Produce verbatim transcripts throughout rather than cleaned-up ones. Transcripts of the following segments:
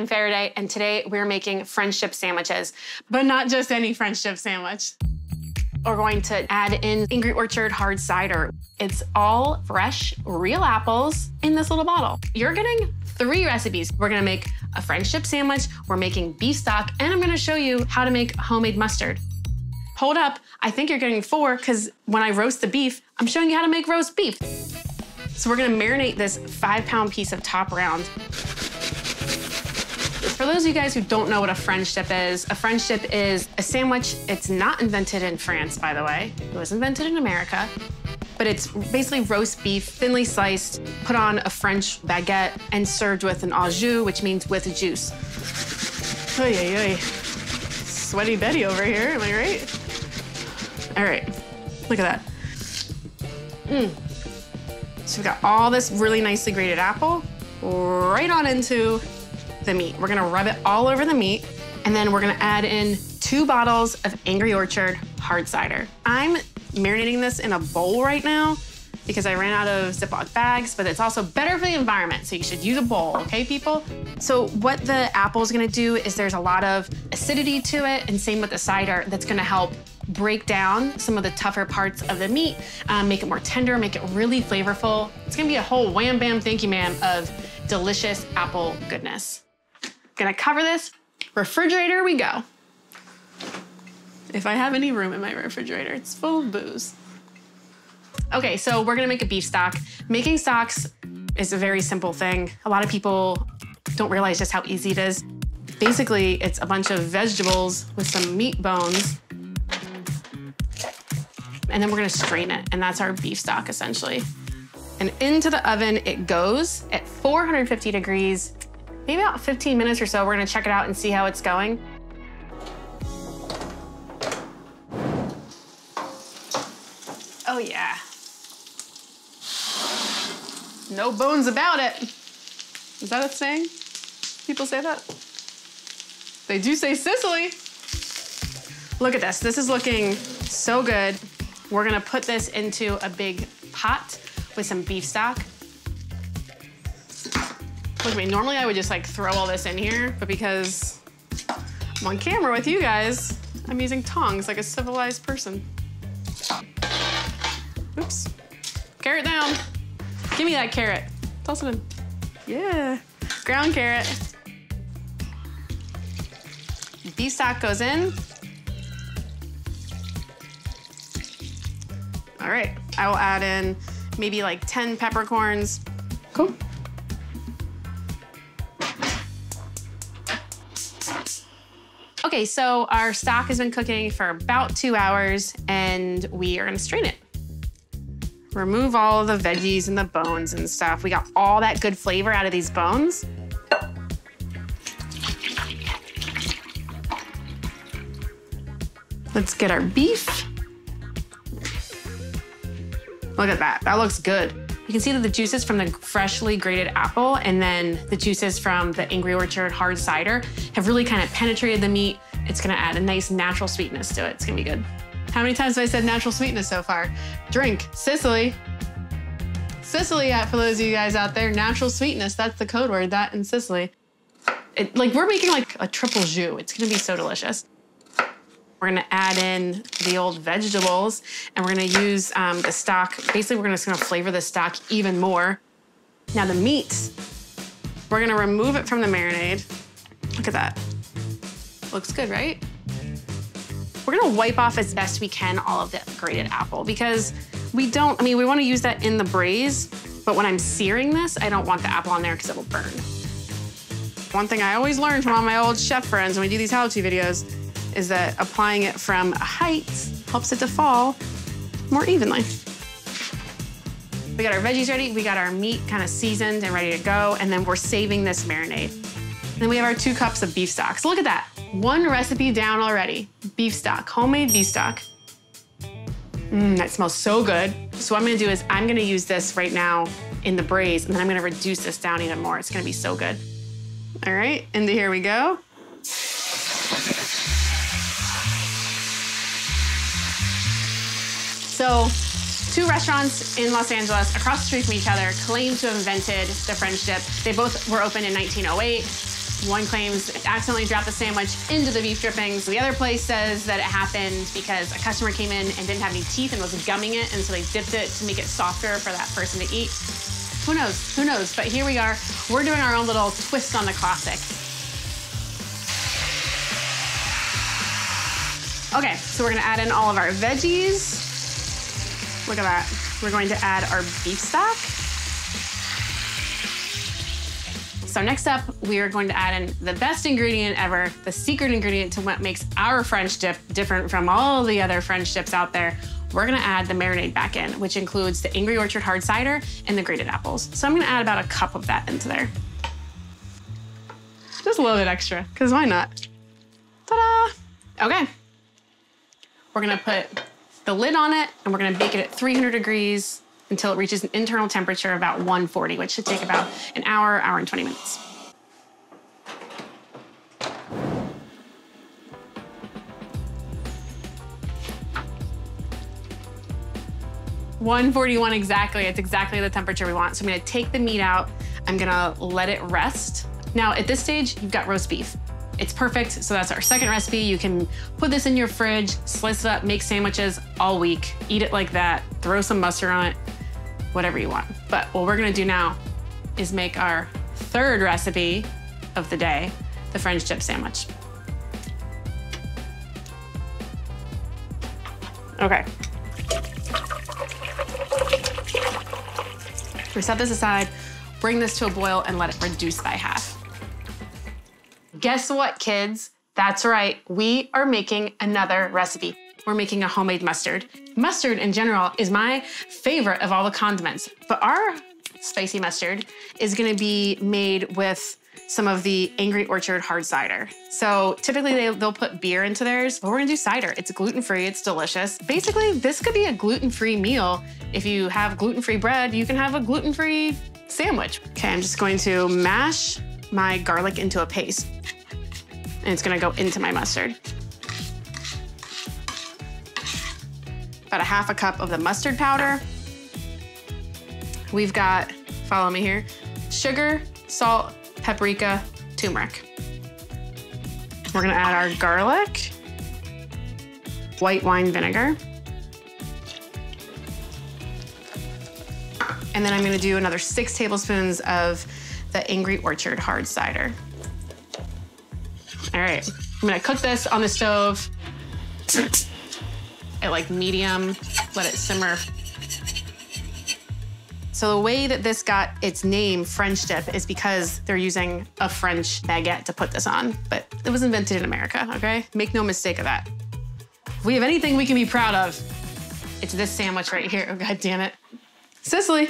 I'm Farideh, and today we're making friendship sandwiches. But not just any friendship sandwich. We're going to add in Angry Orchard hard cider. It's all fresh, real apples in this little bottle. You're getting three recipes. We're gonna make a friendship sandwich, we're making beef stock, and I'm gonna show you how to make homemade mustard. Hold up, I think you're getting four, because when I roast the beef, I'm showing you how to make roast beef. So we're gonna marinate this five pound piece of top round. For those of you guys who don't know what a friendship is, a friendship is a sandwich. It's not invented in France, by the way. It was invented in America, but it's basically roast beef, thinly sliced, put on a French baguette, and served with an au jus, which means with juice. Oy, oy, oy. Sweaty Betty over here, am I right? All right, look at that. Mm. So we've got all this really nicely grated apple right on into the meat. We're gonna rub it all over the meat, and then we're gonna add in two bottles of Angry Orchard hard cider. I'm marinating this in a bowl right now because I ran out of Ziploc bags, but it's also better for the environment, so you should use a bowl, okay, people? So what the apple's gonna do is there's a lot of acidity to it, and same with the cider, that's gonna help break down some of the tougher parts of the meat, um, make it more tender, make it really flavorful. It's gonna be a whole wham, bam, thank you, ma'am, of delicious apple goodness. Gonna cover this, refrigerator we go. If I have any room in my refrigerator, it's full of booze. Okay, so we're gonna make a beef stock. Making stocks is a very simple thing. A lot of people don't realize just how easy it is. Basically, it's a bunch of vegetables with some meat bones, and then we're gonna strain it, and that's our beef stock essentially. And into the oven it goes at four hundred fifty degrees. Maybe about fifteen minutes or so. We're gonna check it out and see how it's going. Oh yeah. No bones about it. Is that a saying? People say that? They do say Sicily. Look at this, this is looking so good. We're gonna put this into a big pot with some beef stock. Look at me, normally I would just like throw all this in here, but because I'm on camera with you guys, I'm using tongs like a civilized person. Oops. Carrot down. Give me that carrot. Toss it in. Yeah. Ground carrot. Beef stock goes in. All right, I will add in maybe like ten peppercorns. Cool. Okay, so our stock has been cooking for about two hours and we are gonna strain it. Remove all the veggies and the bones and stuff. We got all that good flavor out of these bones. Let's get our beef. Look at that, that looks good. You can see that the juices from the freshly grated apple and then the juices from the Angry Orchard hard cider have really kind of penetrated the meat. It's gonna add a nice natural sweetness to it. It's gonna be good. How many times have I said natural sweetness so far? Drink, Sicily. Sicily, for those of you guys out there, natural sweetness, that's the code word, that in Sicily. It, like we're making like a triple jus. It's gonna be so delicious. We're gonna add in the old vegetables and we're gonna use um, the stock. Basically, we're just gonna flavor the stock even more. Now the meat, we're gonna remove it from the marinade. Look at that. Looks good, right? We're gonna wipe off as best we can all of the grated apple because we don't, I mean, we wanna use that in the braise, but when I'm searing this, I don't want the apple on there because it will burn. One thing I always learn from all my old chef friends when we do these how-to videos is that applying it from a height helps it to fall more evenly. We got our veggies ready, we got our meat kind of seasoned and ready to go, and then we're saving this marinade. And then we have our two cups of beef stock. So look at that, one recipe down already. Beef stock, homemade beef stock. Mmm, that smells so good. So what I'm gonna do is I'm gonna use this right now in the braise, and then I'm gonna reduce this down even more. It's gonna be so good. All right, into here we go. So two restaurants in Los Angeles across the street from each other claim to have invented the friendship. They both were opened in nineteen oh eight. One claims it accidentally dropped the sandwich into the beef drippings. The other place says that it happened because a customer came in and didn't have any teeth and was gumming it, and so they dipped it to make it softer for that person to eat. Who knows? Who knows? But here we are. We're doing our own little twist on the classic. Okay, so we're gonna add in all of our veggies. Look at that. We're going to add our beef stock. So next up, we are going to add in the best ingredient ever, the secret ingredient to what makes our French dip different from all the other French dips out there. We're gonna add the marinade back in, which includes the Angry Orchard hard cider and the grated apples. So I'm gonna add about a cup of that into there. Just a little bit extra, because why not? Ta-da! Okay. We're gonna put the lid on it, and we're gonna bake it at three hundred degrees until it reaches an internal temperature of about one forty, which should take about an hour, hour and twenty minutes. one forty-one exactly, it's exactly the temperature we want. So I'm gonna take the meat out, I'm gonna let it rest. Now at this stage, you've got roast beef. It's perfect, so that's our second recipe. You can put this in your fridge, slice it up, make sandwiches all week, eat it like that, throw some mustard on it, whatever you want. But what we're gonna do now is make our third recipe of the day, the French dip sandwich. Okay. We set this aside, bring this to a boil and let it reduce by half. Guess what, kids? That's right, we are making another recipe. We're making a homemade mustard. Mustard in general is my favorite of all the condiments, but our spicy mustard is gonna be made with some of the Angry Orchard hard cider. So typically they, they'll put beer into theirs, but we're gonna do cider. It's gluten-free, it's delicious. Basically, this could be a gluten-free meal. If you have gluten-free bread, you can have a gluten-free sandwich. Okay, I'm just going to mash my garlic into a paste. And it's gonna go into my mustard. About a half a cup of the mustard powder. We've got, follow me here, sugar, salt, paprika, turmeric. We're gonna add our garlic, white wine vinegar. And then I'm gonna do another six tablespoons of the Angry Orchard hard cider. All right, I'm gonna cook this on the stove at like medium, let it simmer. So the way that this got its name, French dip, is because they're using a French baguette to put this on, but it was invented in America, okay? Make no mistake of that. If we have anything we can be proud of, it's this sandwich right here. Oh, God damn it. Sicily.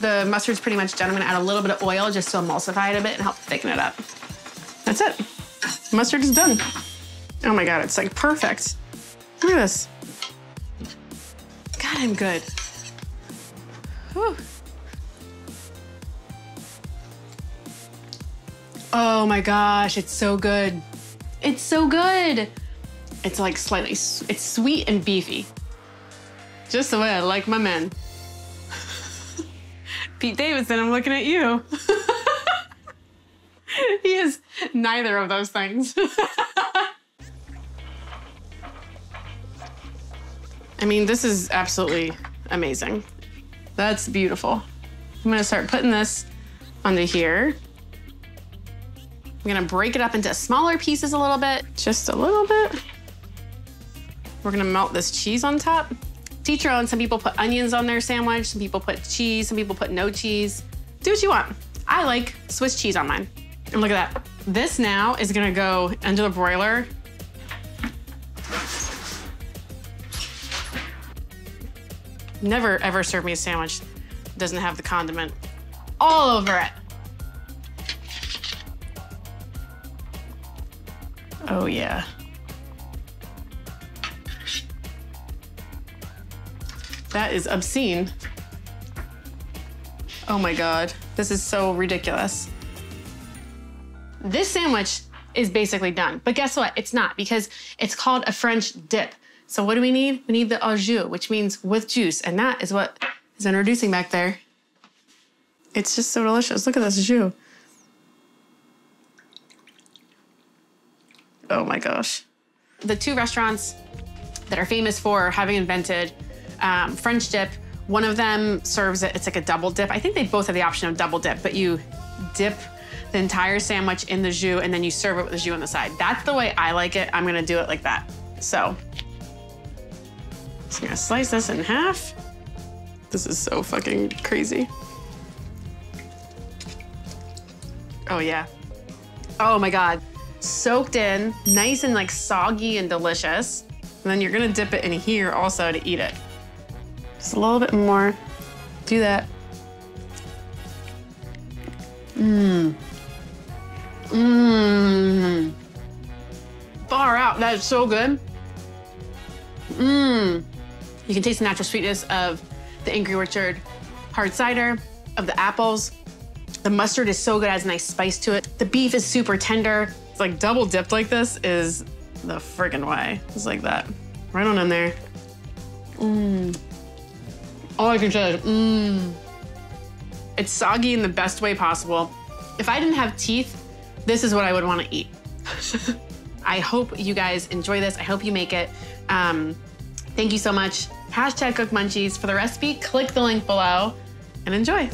The mustard's pretty much done. I'm gonna add a little bit of oil just to emulsify it a bit and help thicken it up. That's it. Mustard is done. Oh my God, it's like perfect. Look at this. God, I'm good. Whew. Oh my gosh, it's so good. It's so good. It's like slightly, it's sweet and beefy. Just the way I like my men. Pete Davidson, I'm looking at you. He is neither of those things. I mean, this is absolutely amazing. That's beautiful. I'm gonna start putting this onto here. I'm gonna break it up into smaller pieces a little bit, just a little bit. We're gonna melt this cheese on top. Teach your own. Some people put onions on their sandwich, some people put cheese, some people put no cheese. Do what you want. I like Swiss cheese on mine. And look at that. This now is gonna go under the broiler. Never ever serve me a sandwich that doesn't have the condiment all over it. Oh yeah. That is obscene. Oh my God, this is so ridiculous. This sandwich is basically done, but guess what? It's not, because it's called a French dip. So what do we need? We need the au jus, which means with juice, and that is what is introducing back there. It's just so delicious. Look at this jus. oh my gosh. The two restaurants that are famous for having invented um, French dip, one of them serves it, it's like a double dip. I think they both have the option of double dip, but you dip the entire sandwich in the jus and then you serve it with the jus on the side. That's the way I like it. I'm gonna do it like that. So, so I'm gonna slice this in half. This is so fucking crazy. Oh yeah. Oh my God. Soaked in, nice and like soggy and delicious. And then you're gonna dip it in here also to eat it. Just a little bit more. Do that. Mmm. Mmm. Far out, that is so good. Mmm. You can taste the natural sweetness of the Angry Orchard hard cider, of the apples. The mustard is so good, it has a nice spice to it. The beef is super tender. It's like double dipped like this is the friggin' way. It's like that. Right on in there. Mmm. All I can say is mmm. It's soggy in the best way possible. If I didn't have teeth, this is what I would want to eat. I hope you guys enjoy this. I hope you make it. Um, thank you so much. Hashtag Cook Munchies for the recipe. Click the link below and enjoy.